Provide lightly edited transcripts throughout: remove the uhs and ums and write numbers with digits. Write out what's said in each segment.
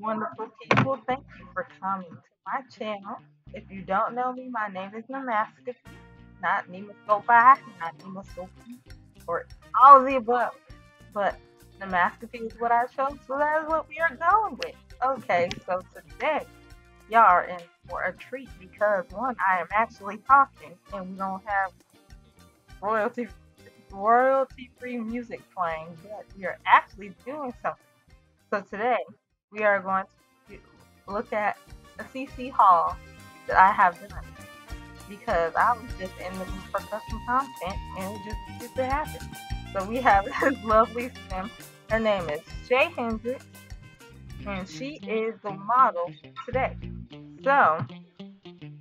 wonderful people. Thank you for coming to my channel. If you don't know me, my name is Nemascopi, not Nemascopi, not Nemascopi, or all of the above. But Nemascopi is what I chose, so that is what we are going with. Okay, so today, y'all are in for a treat because, one, I am actually talking, and we don't have royalty-free music playing, but we are actually doing something. So today, we are going to look at a CC haul that I have done because I was just in the group for custom content and it just used to happen. So we have this lovely Sim. Her name is Jay Hendrick and she is the model today. So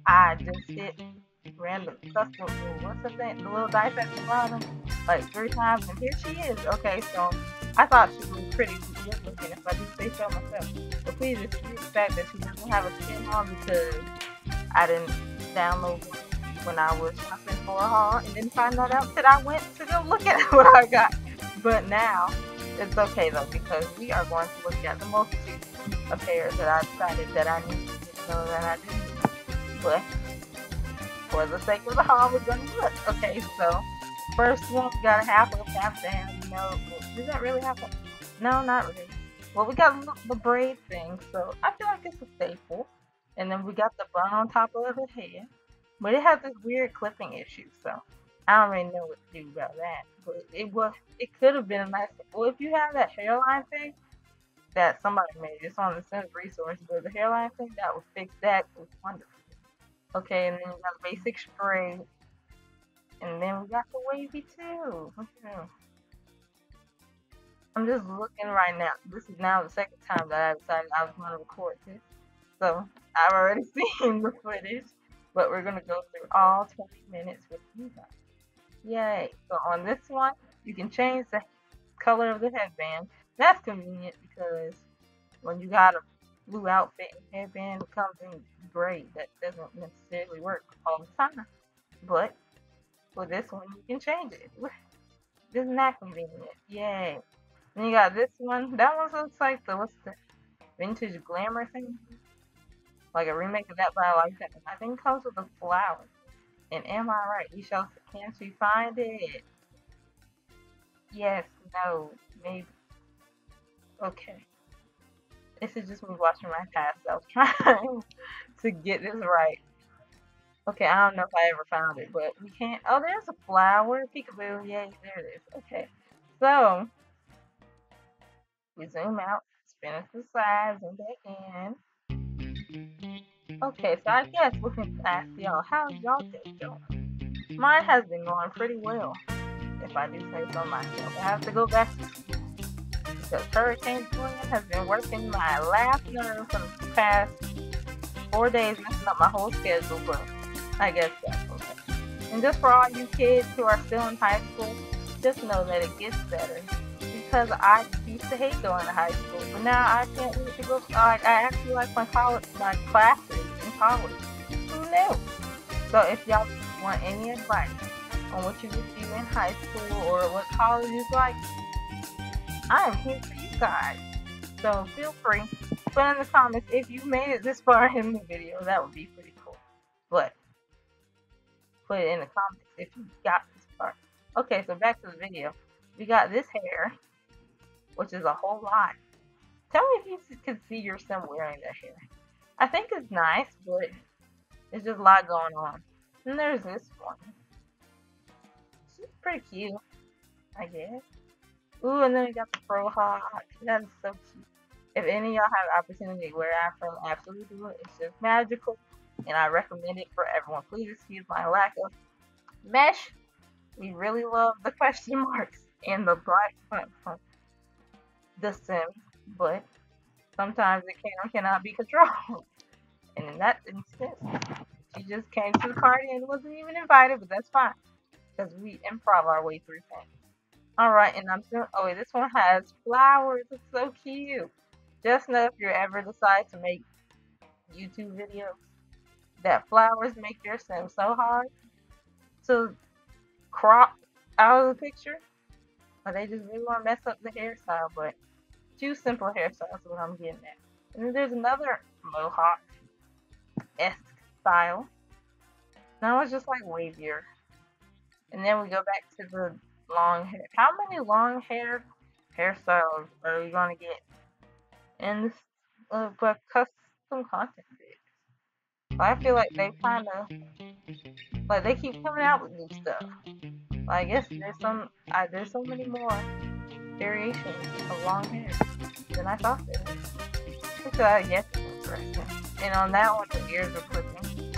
I just hit random custom, what's the thing, the little dice at the bottom, like 3 times, and here she is. Okay, so I thought she was pretty good looking, if I do say so myself. But please excuse the fact that she doesn't have a skin haul because I didn't download one when I was shopping for a haul and didn't find that out that I went to go look at what I got. But now, it's okay though, because we are going to look at the multitude of pairs that I decided that I needed to know that I didn't. But, for the sake of the haul, we're going to look. Okay, so, first one, we got a half-up half-down, you know, does that really happen? No, not really. Well, we got the braid thing, so I feel like it's a staple. And then we got the bun on top of her head. But it has this weird clipping issue, so I don't really know what to do about that. But it could have been a nice, well, if you have that hairline thing that somebody made, it's on the Sims resource, but the hairline thing, that would fix that. It was wonderful. Okay, and then we got the basic spray. And then we got the wavy too. Okay. I'm just looking right now. This is now the second time that I decided I was going to record this. So I've already seen the footage, but we're going to go through all 20 minutes with you guys. Yay! So on this one, you can change the color of the headband. That's convenient because when you got a blue outfit and headband, it comes in gray. That doesn't necessarily work all the time. But for this one, you can change it. Isn't that convenient? Yay! Then you got this one. That one looks like the, what's the vintage glamour thing? Like a remake of that, but I like that. I think it comes with a flower. And am I right? You shall, can she find it? Yes, no, maybe. Okay. This is just me watching my past. I was trying to get this right. Okay, I don't know if I ever found it, but we can't. Oh, there's a flower. Peekaboo. Yay, there it is. Okay. So, we zoom out, spin it to the sides, and back in. Okay, so I guess we can ask y'all, how's y'all day going? Mine has been going pretty well, if I do say so myself. I have to go back to school because Hurricane Julian has been working my last nerve for the past 4 days, messing up my whole schedule, but I guess that's okay. And just for all you kids who are still in high school, just know that it gets better. Because I used to hate going to high school, but now I can't wait to go. I actually like my college, my classes in college. Who knew? So if y'all want any advice on what you would do in high school or what college is like, I am here for you guys. So feel free, put in the comments if you made it this far in the video. That would be pretty cool. But put it in the comments if you got this far. Okay, so back to the video. We got this hair, which is a whole lot. Tell me if you can see your Sim wearing that hair. I think it's nice, but there's just a lot going on. And there's this one. She's pretty cute, I guess. Ooh, and then we got the fro hawk. That is so cute. If any of y'all have the opportunity to wear Afro, absolutely do it. It's just magical, and I recommend it for everyone. Please excuse my lack of mesh. We really love the question marks and the black front from the Sim, but sometimes it can or cannot be controlled. And in that instance, she just came to the party and wasn't even invited, but that's fine because we improv our way through things. Alright, and I'm still, oh wait, this one has flowers. It's so cute. Just know if you ever decide to make YouTube videos that flowers make your Sim so hard to crop out of the picture. Or they just really want to mess up the hairstyle, but 2 simple hairstyles is what I'm getting at. And there's another mohawk-esque style. That was just like wavier. And then we go back to the long hair. How many long hair hairstyles are we gonna get in this custom content? Well, I feel like they kind of, like, they keep coming out with new stuff. Well, I guess there's so many more variations of long hair than I thought there was. So I guess it's interesting. And on that one, the ears are clicking.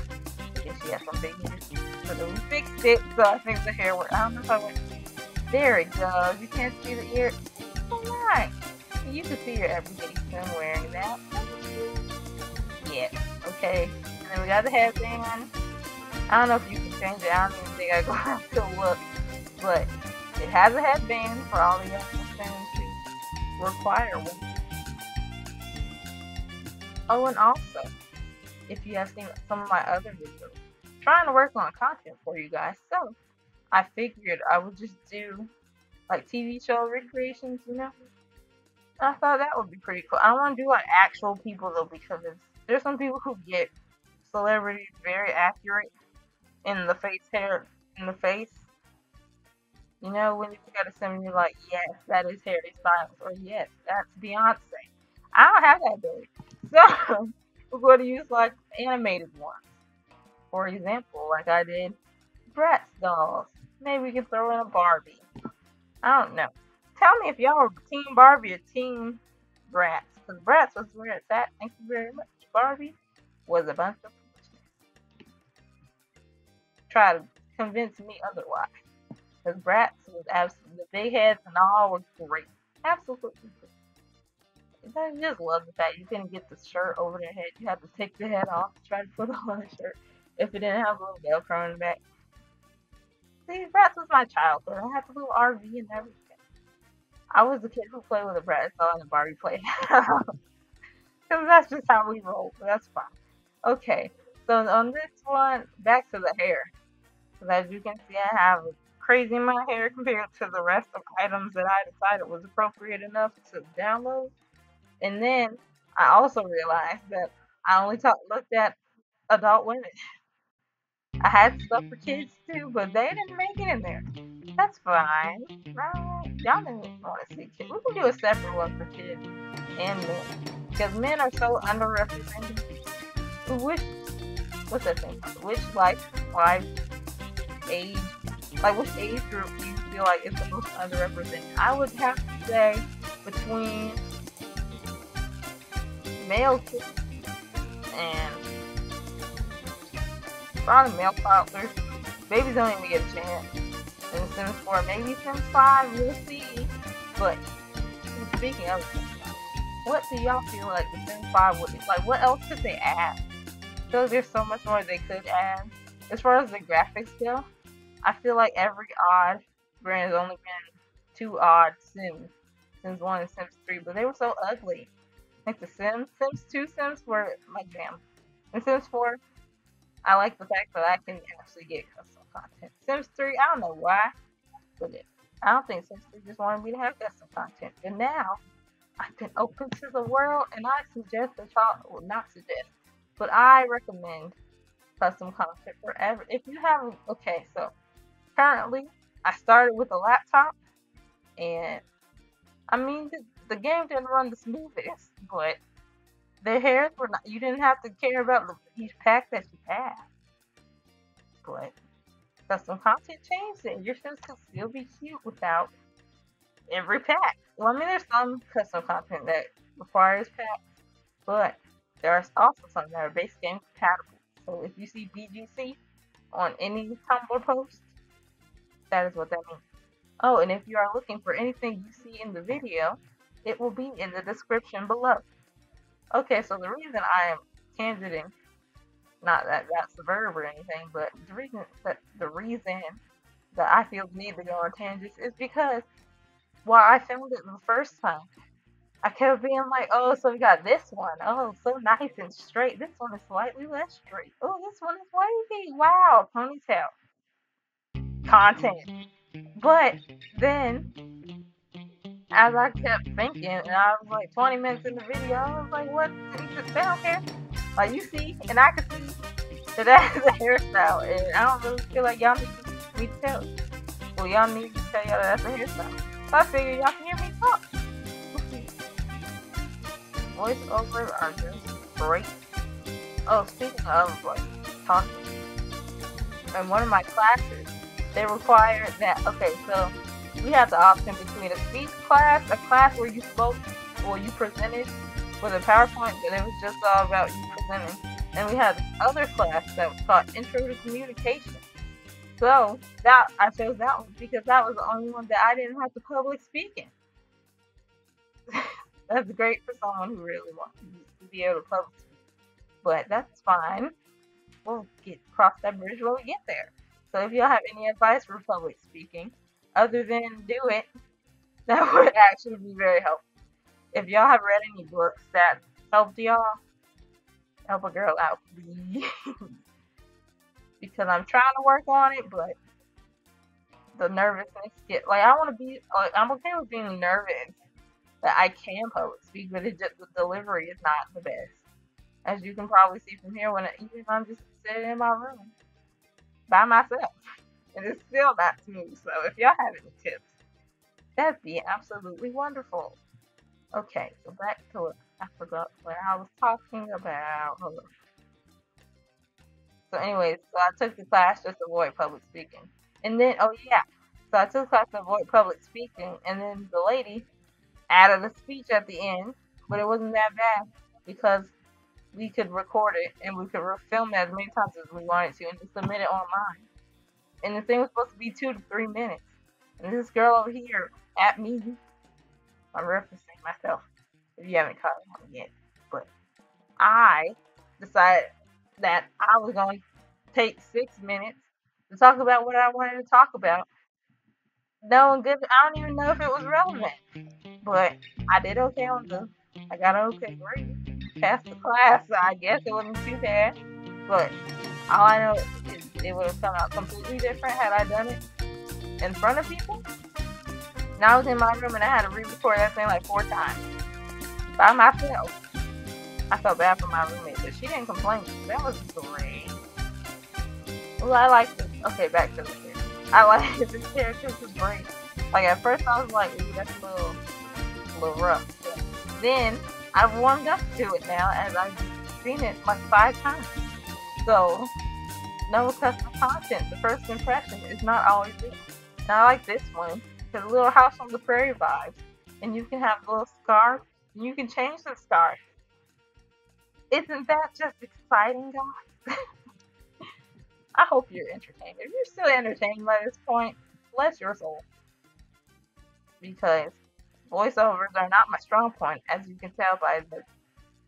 I guess she has some big ears. So then we fixed it, so I think the hair worked. I don't know if I went, there it goes. You can't see the ear. Alright. You can see your everyday skin wearing that. Yeah. Okay. And we got the headband. I don't know if you can change it. I don't even think I'm going to have to look. But it has a headband for all the other things require one. Oh, and also, if you have seen some of my other videos, I'm trying to work on content for you guys. So, I figured I would just do like TV show recreations, you know? I thought that would be pretty cool. I don't want to do like actual people though, because there's some people who get celebrities very accurate in the face hair, in the face. You know, when you got to send me like, yes, that is Harry Styles, or yes, that's Beyonce. I don't have that ability. So, we're going to use like animated ones. For example, like I did Bratz dolls. Maybe we can throw in a Barbie. I don't know. Tell me if y'all are Team Barbie or Team Bratz. Because Bratz was where it's at. Thank you very much. Barbie was a bunch of foolishness. Try to convince me otherwise. Because Bratz was absolutely, the big heads and all were great. Absolutely great. I just love the fact you couldn't get the shirt over their head. You had to take the head off to try to put on a shirt if it didn't have a little Velcro in the back. See, Bratz was my childhood. I had a little RV and everything. I was the kid who played with a Bratz doll and a Barbie play. Because that's just how we roll. That's fine. Okay, so on this one, back to the hair. Because as you can see, I have a crazy amount of hair compared to the rest of items that I decided was appropriate enough to download. And then I also realized that I only looked at adult women. I had stuff for kids too, but they didn't make it in there. That's fine, right? Y'all didn't want to see kids. We can do a separate one for kids and men. Because men are so underrepresented. Which, what's that thing? Which life, age, like which age group do you feel like is the most underrepresented? I would have to say between male kids and probably male toddlers. Babies don't even get a chance. And Sims 4, maybe Sims 5, we'll see. But speaking of Sims 5, what do y'all feel like the Sims 5 would be? Like, what else could they add? Because there's so much more they could add. As far as the graphics go, I feel like every odd brand has only been two odd Sims. Sims 1 and Sims 3, but they were so ugly. Like the Sims, Sims 2, Sims were my jam. And Sims 4, I like the fact that I can actually get custom content. Sims 3, I don't know why, but I don't think Sims 3 just wanted me to have custom content. And now, I've been open to the world, and I suggest that y'all, well, not suggest, but I recommend custom content forever. If you have, okay, so currently, I started with a laptop, and I mean, the game didn't run the smoothest, but the hairs were not, you didn't have to care about each pack that you had. But custom content changed it. Your Sims could still be cute without every pack. Well, I mean, there's some custom content that requires packs, but there's also some that are base game compatible. So if you see BGC on any Tumblr post, that is what that means. Oh, and if you are looking for anything you see in the video, it will be in the description below. Okay, so the reason I am candiding, not that that's the verb or anything, but the reason that I feel the need to go on tangents is because while I filmed it the first time, I kept being like, oh, so we got this one. Oh, so nice and straight. This one is slightly less straight. Oh, this one is wavy. Wow, ponytail. Content. But then as I kept thinking, and I was like 20 minutes in the video, I was like, what? It's down here. Like, you see, and I can see that that's a hairstyle, and I don't really feel like y'all need me to tell you. Well, y'all need to tell y'all that that's a hairstyle. So I figured y'all can hear me talk. Voiceovers are just great. Oh, speaking of, like, talking, in one of my classes, they require that, okay, so we have the option between a speech class, a class where you spoke or you presented with a PowerPoint, but it was just all about you presenting. And we had this other class that was called Intro to Communication. So that I chose that one because that was the only one that I didn't have to public speaking. That's great for someone who really wants to be able to public speak. But that's fine. We'll get cross that bridge when we get there. So if y'all have any advice for public speaking, other than do it, that would actually be very helpful. If y'all have read any books that helped y'all, help a girl out, please. Because I'm trying to work on it, but the nervousness get like I want to be like I'm okay with being nervous that I can public speak, but it just the delivery is not the best. As you can probably see from here, when even if I'm just sitting in my room by myself, and it's still not smooth. So if y'all have any tips, that'd be absolutely wonderful. Okay, so back to it. I forgot what I was talking about. Hold on. So anyways, so I took the class just to avoid public speaking, and then oh yeah, so I took the class to avoid public speaking, and then the lady added a speech at the end, but it wasn't that bad because we could record it, and we could film it as many times as we wanted to, and just submit it online. And the thing was supposed to be 2 to 3 minutes. And this girl over here, at me, I'm referencing myself, if you haven't caught on yet, but I decided that I was going to take 6 minutes to talk about what I wanted to talk about. No good, I don't even know if it was relevant, but I did okay on Zoom. I got an okay grade. Past the class, so I guess it wasn't too bad, but all I know is it would have come out completely different had I done it in front of people. Now I was in my room and I had to re-record that thing like 4 times by myself. I felt bad for my roommate, but she didn't complain. That was great. Well, I like this. Okay, back to the character. I like this character was great. Like at first I was like, ooh, that's a little rough. But then I've warmed up to it now, as I've seen it like 5 times. So, no custom content. The first impression is not always good. Now I like this one, because Little House on the Prairie vibes, and you can have little scarves, and you can change the scarves. Isn't that just exciting, guys? I hope you're entertained. If you're still entertained by this point, bless your soul. Because voiceovers are not my strong point, as you can tell by the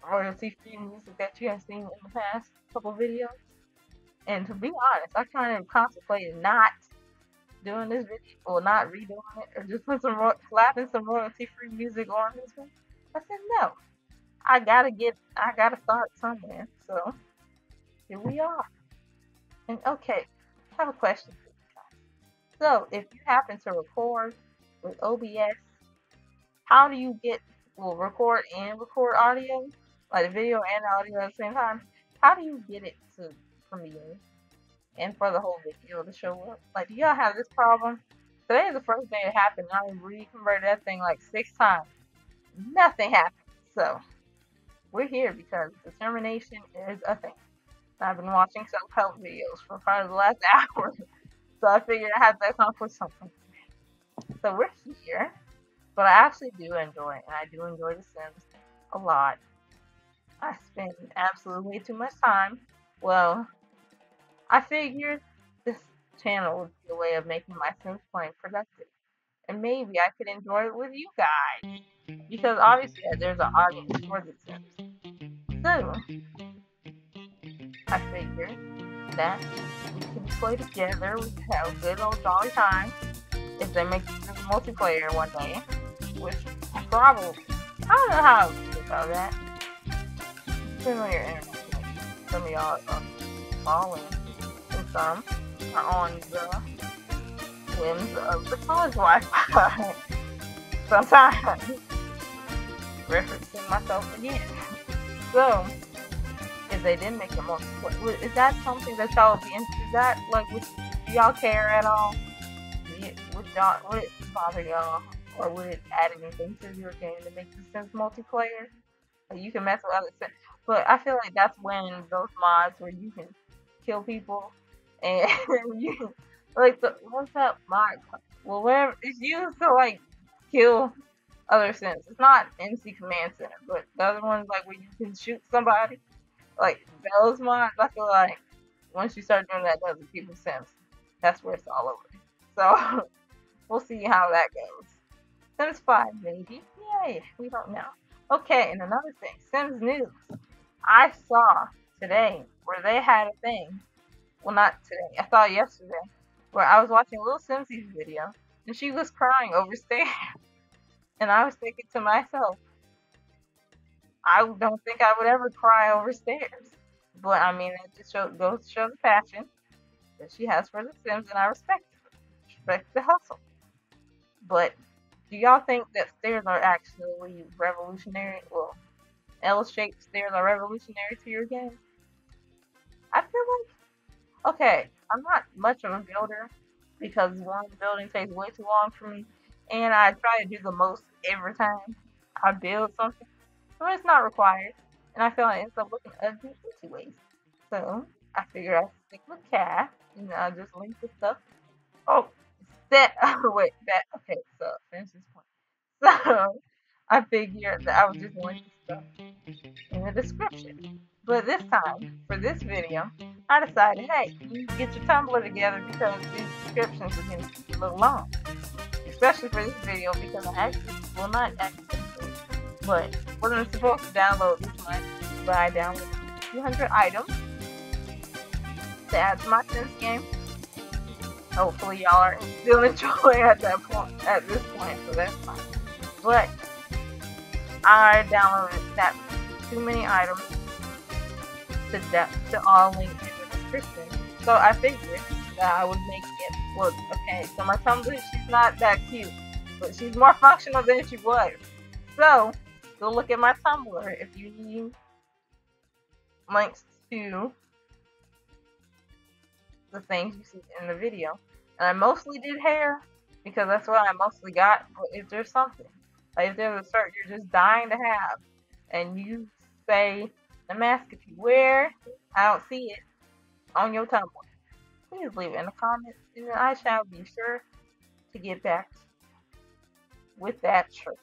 royalty-free music that you have seen in the past couple videos. And to be honest, I kind of contemplated not doing this video, or not redoing it, or just put some slapping some royalty-free music on this one. I said no, I gotta start somewhere. So here we are. And okay, I have a question for you guys. So if you happen to record with OBS. How do you get, well, record and record audio, like video and audio at the same time? How do you get it to Premiere and for the whole video to show up? Like, do y'all have this problem? Today is the first day it happened. I reconverted that thing like 6 times. Nothing happened. So, we're here because determination is a thing. I've been watching self-help videos for probably the last hour, so I figured I had to accomplish something. So, we're here. But I actually do enjoy it, and I do enjoy The Sims a lot. I spend absolutely too much time. Well, I figured this channel would be a way of making my Sims playing productive. And maybe I could enjoy it with you guys. Because obviously there's an audience for The Sims. So, I figured that we can play together, we can have a good old jolly time. If they make multiplayer one day. Which probably I don't know how I feel about that. Depending on your internet. Some of y'all are falling, and some are on the whims of the college Wi-Fi. sometimes. Referencing myself again. So, if they didn't make it more, is that something that y'all would be interested? Is that, like, would y'all care at all? Would it bother y'all? Or would it add anything to your game to make the Sims multiplayer? Like, you can mess with other Sims. But I feel like that's when those mods where you can kill people and you, like, the, what's that mod? Well, whatever, it's used to, like, kill other Sims. It's not MC Command Center, but the other ones, like, where you can shoot somebody. Like, those mods, I feel like once you start doing that, doesn't people Sims. That's where it's all over. So, we'll see how that goes. Sims 5, maybe? Yay, we don't know. Okay, and another thing, Sims News. I saw today where they had a thing. Well, not today. I saw yesterday where I was watching Lil Simsy's video, and she was crying over stairs. And I was thinking to myself, I don't think I would ever cry over stairs. But, I mean, it just goes to show the passion that she has for the Sims, and I respect it. Respect the hustle. But do y'all think that stairs are actually revolutionary? Well, L-shaped stairs are revolutionary to your game? I feel like, okay, I'm not much of a builder because one, building takes way too long for me, and I try to do the most every time I build something, so it's not required, and I feel like it ends up looking ugly anyways. So I figure I stick with cat, and I'll just link the stuff. Oh. That, oh wait, that, okay, so, finish this point. So, I figured that I was just linking stuff in the description. But this time, for this video, I decided, hey, you get your Tumblr together because these descriptions are getting a little long. Especially for this video because I actually, well not actually, but wasn't supposed to download this much, but I downloaded 200 items to add to my Sims game. Hopefully y'all are still enjoying at this point, so that's fine. But I downloaded that too many items to all link in the description. So I figured that I would make it look okay. So my Tumblr, she's not that cute, but she's more functional than she was. So go look at my Tumblr if you need links to the things you see in the video. And I mostly did hair because that's what I mostly got. But if there's something, like if there's a shirt you're just dying to have and you say Nemascopi, where I don't see it on your Tumblr, please leave it in the comments and I shall be sure to get back with that shirt,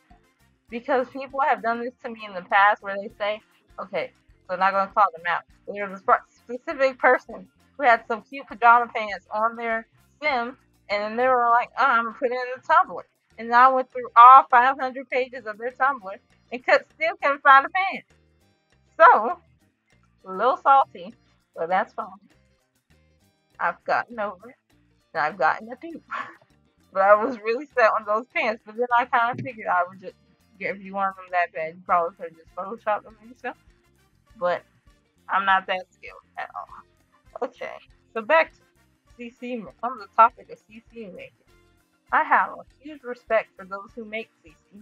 because people have done this to me in the past where they say, okay, so I'm not going to call them out, there's a specific person who had some cute pajama pants on their Sim, and then they were like, oh, I'm gonna put it in the Tumblr. And I went through all 500 pages of their Tumblr and still couldn't find the pants. So, a little salty, but that's fine. I've gotten over it, and I've gotten a dupe. But I was really set on those pants, but then I kind of figured I would just, if you wanted them that bad, you probably could just Photoshop them and stuff. But I'm not that skilled at all. Okay, so back to CC, on the topic of CC making. I have a huge respect for those who make CC.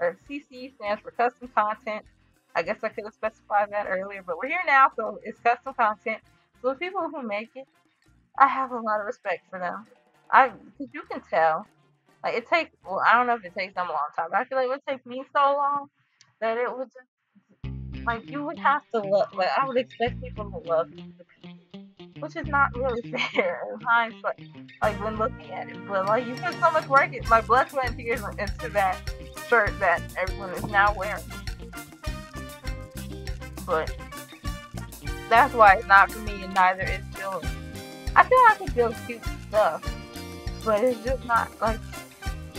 Or CC stands for custom content. I guess I could have specified that earlier, but we're here now, so it's custom content. So the people who make it, I have a lot of respect for them. Cause you can tell, like it takes, well I don't know if it takes them a long time, but I feel like it would take me so long that it would just, like you would have to love, like I would expect people to love you. Which is not really fair in hindsight, like when looking at it. But like you put so much work in, my blood, sweat, and tears into that shirt that everyone is now wearing. But that's why it's not for me, and neither is building. I feel I could build cute stuff, but it's just not like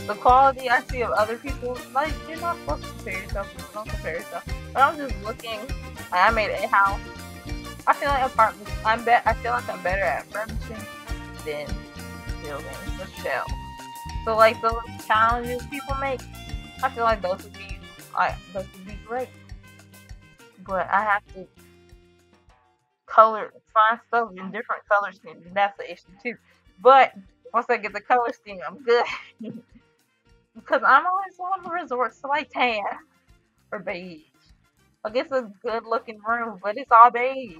the quality I see of other people. Like you're not supposed to compare yourself. Don't compare yourself. But I'm just looking. Like, I made a house. I feel like apartments, I feel like I'm better at furniture than building a shell. So like those challenges people make, I feel like those would be great. But I have to find stuff in different color schemes, and that's the issue too. But once I get the color scheme, I'm good. Because I'm always on the resort, so I tan. Or beige. I guess it's a good looking room, but it's all beige.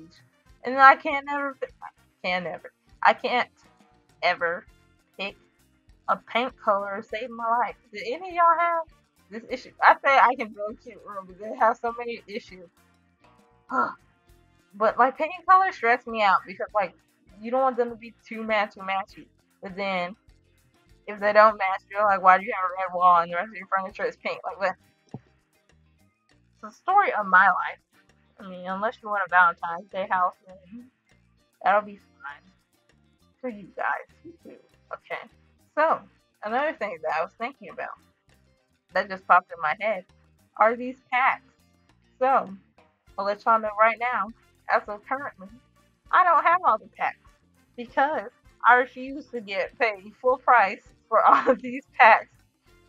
And I can't ever pick a paint color to save my life. Did any of y'all have this issue? I say I can build a cute room, but they have so many issues. But like paint color stressed me out because like you don't want them to be too matchy. But then if they don't match, you're like, why do you have a red wall and the rest of your furniture is pink? Like what? The story of my life. I mean, unless you want a Valentine's Day house, then that'll be fine for you guys too. Okay. So another thing that I was thinking about that just popped in my head are these packs. So I'll let y'all know right now, as of currently, I don't have all the packs because I refuse to get paid full price for all of these packs,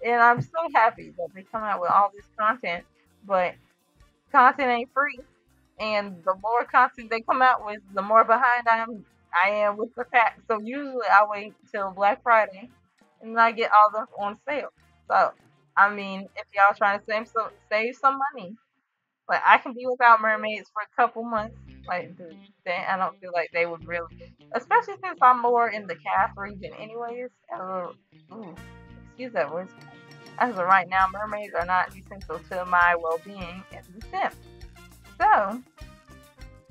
and I'm so happy that they come out with all this content. But content ain't free, and the more content they come out with, the more behind I am with the pack. So usually I wait till Black Friday, and I get all them on sale. So I mean, if y'all trying to save some money, like I can be without mermaids for a couple months. Like, dude, I don't feel like they would really, especially since I'm more in the cast region anyways. Excuse that word. As of right now, mermaids are not essential to my well-being as a Sim. So,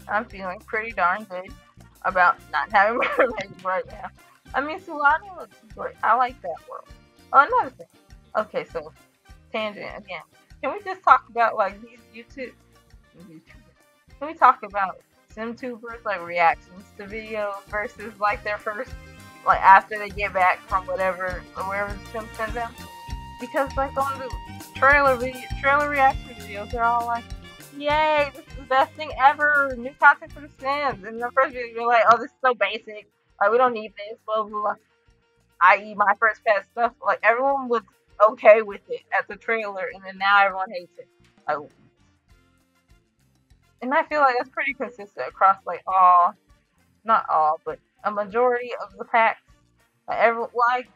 I'm feeling pretty darn good about not having mermaids right now. I mean, Sulani looks great. I like that world. Oh, another thing. Okay, so, tangent again. Can we just talk about, like, these YouTubers? Can we talk about SimTubers, like, reactions to videos versus, like, their first, like, after they get back from whatever, or wherever the Sim sends them? Because like on the trailer reaction videos, they're all like, yay, this is the best thing ever, new content for the Sims. And the first video, you're like, oh, this is so basic, like we don't need this, blah, blah, blah. I.e. my first pet stuff, like everyone was okay with it at the trailer, and then now everyone hates it. Like, and I feel like that's pretty consistent across like all, not all, but a majority of the packs. Like, everyone, like,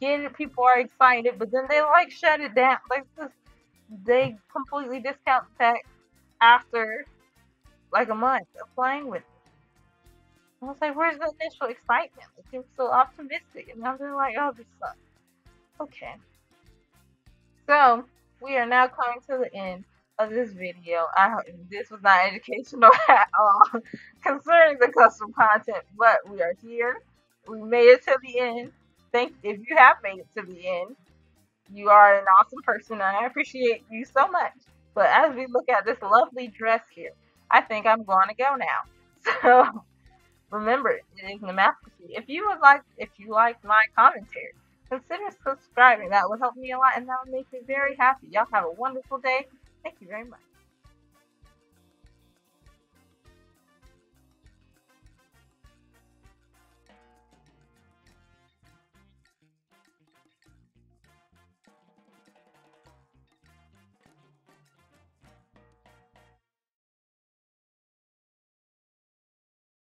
yeah, people are excited, but then they like shut it down. Like they completely discount the pack after like a month of playing with it. I was like, where's the initial excitement? Like, they were so optimistic, and now they're like, oh, this sucks. Okay. So we are now coming to the end of this video. I hope this was not educational at all concerning the custom content, but we are here. We made it to the end. If you have made it to the end, you are an awesome person, and I appreciate you so much. But as we look at this lovely dress here, I think I'm going to go now. So remember, it is Nemascopi. If you like my commentary, consider subscribing. That would help me a lot, and that would make me very happy. Y'all have a wonderful day. Thank you very much.